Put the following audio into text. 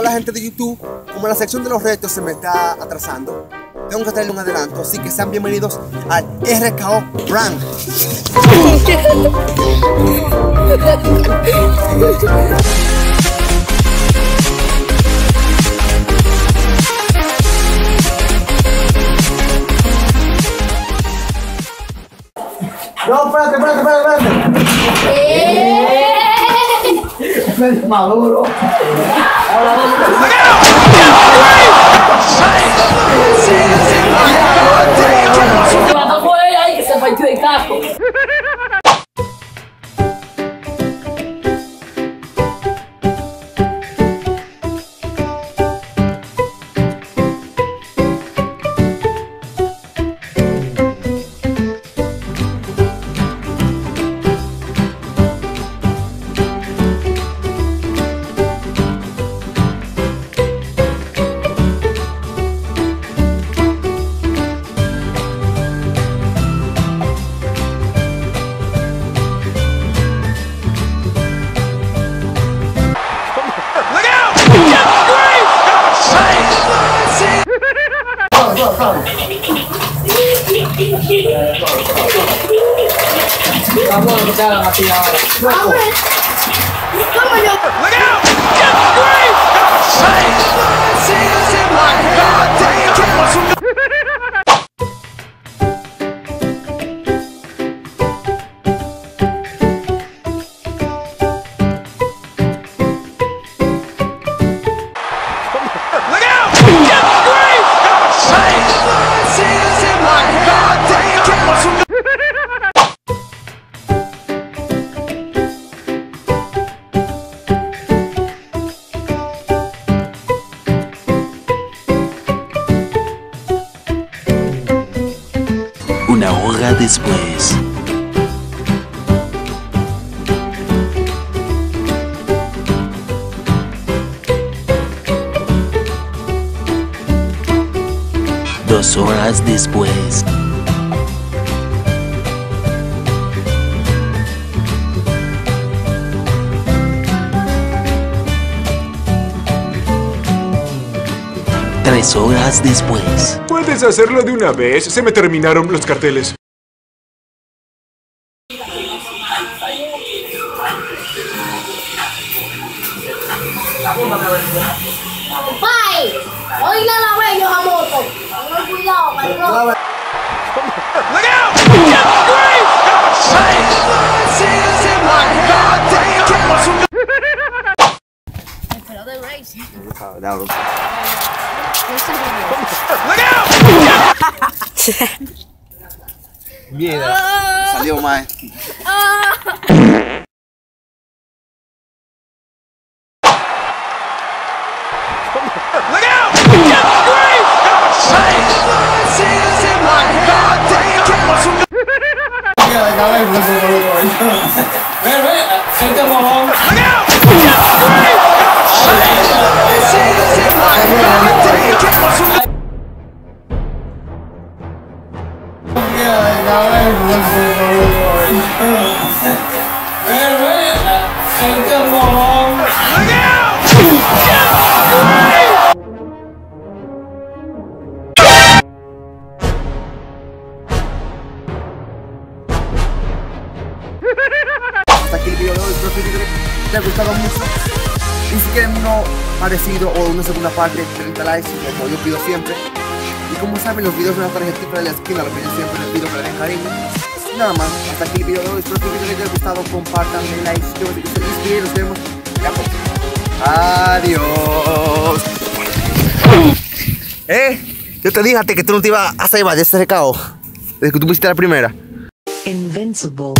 Hola gente de YouTube, como la sección de los retos se me está atrasando, tengo que traerle un adelanto, así que sean bienvenidos al RKO Rank. No, espérate. Medio maduro. Se mató por él ahí que se partió de taco. Vamos a quitar la matilla ahora. ¡Vamos! ¡Vamos! Después. Dos horas después. Tres horas después. ¿Puedes hacerlo de una vez? Se me terminaron los carteles. ¡Pai! ¡Oiga la vez, Yohamoto! ¡Tengan cuidado, patrón! ¡Mierda! Salió mal. Hasta aquí el video de hoy, espero que les haya gustado mucho. Y si quieren uno parecido o una segunda parte, 30 likes, como yo pido siempre. Y como saben, los videos de las tarjetitas de la esquina, lo que yo siempre les pido que le den cariño. Nada más, hasta aquí el video de hoy, espero que les haya gustado, compartan, den like, suscríbanse y nos vemos la próxima. Adiós. Yo te dije que tú no te ibas a salvar de este recao. Desde que tú pusiste la primera. Invencible.